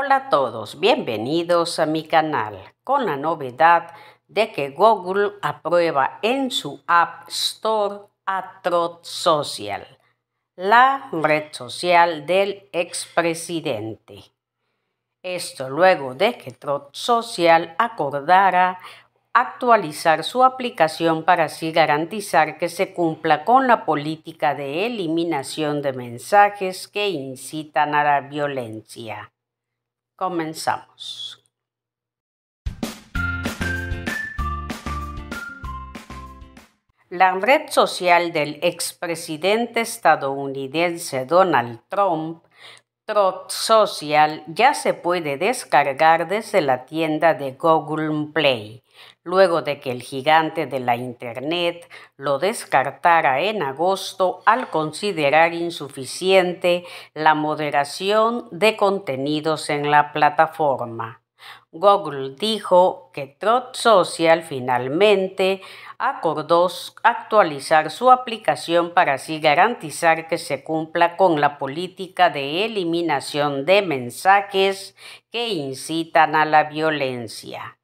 Hola a todos, bienvenidos a mi canal con la novedad de que Google aprueba en su App Store a Truth Social, la red social del expresidente. Esto luego de que Truth Social acordara actualizar su aplicación para así garantizar que se cumpla con la política de eliminación de mensajes que incitan a la violencia. Comenzamos. La red social del expresidente estadounidense Donald Trump, Truth Social, ya se puede descargar desde la tienda de Google Play, luego de que el gigante de la Internet lo descartara en agosto al considerar insuficiente la moderación de contenidos en la plataforma. Google dijo que Truth Social finalmente acordó actualizar su aplicación para así garantizar que se cumpla con la política de eliminación de mensajes que incitan a la violencia.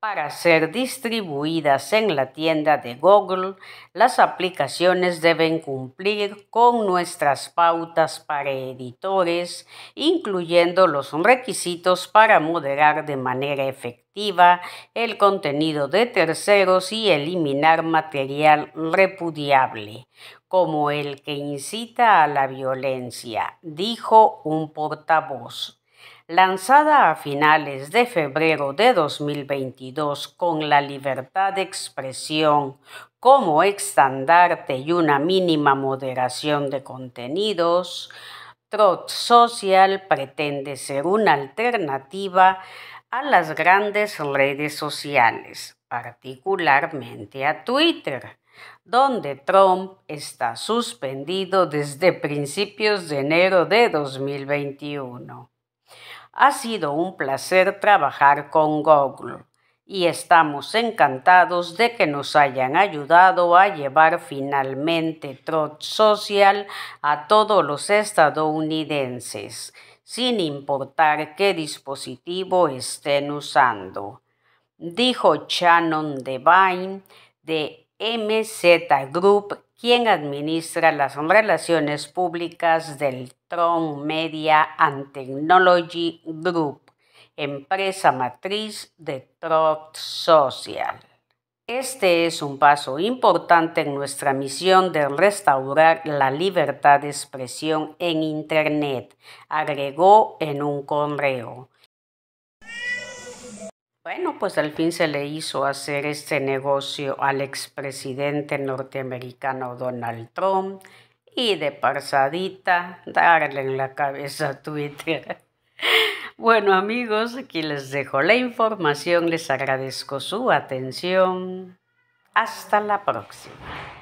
Para ser distribuidas en la tienda de Google, las aplicaciones deben cumplir con nuestras pautas para editores, incluyendo los requisitos para moderar de manera efectiva el contenido de terceros y eliminar material repudiable, como el que incita a la violencia, dijo un portavoz. Lanzada a finales de febrero de 2022 con la libertad de expresión como estandarte y una mínima moderación de contenidos, Truth Social pretende ser una alternativa a las grandes redes sociales, particularmente a Twitter, donde Trump está suspendido desde principios de enero de 2021. Ha sido un placer trabajar con Google y estamos encantados de que nos hayan ayudado a llevar finalmente Truth Social a todos los estadounidenses, sin importar qué dispositivo estén usando, dijo Shannon Devine de MZ Group, quien administra las relaciones públicas del Trump Media and Technology Group, empresa matriz de Truth Social. Este es un paso importante en nuestra misión de restaurar la libertad de expresión en Internet, agregó en un correo. Bueno, pues al fin se le hizo hacer este negocio al expresidente norteamericano Donald Trump y de pasadita darle en la cabeza a Twitter. Bueno amigos, aquí les dejo la información, les agradezco su atención. Hasta la próxima.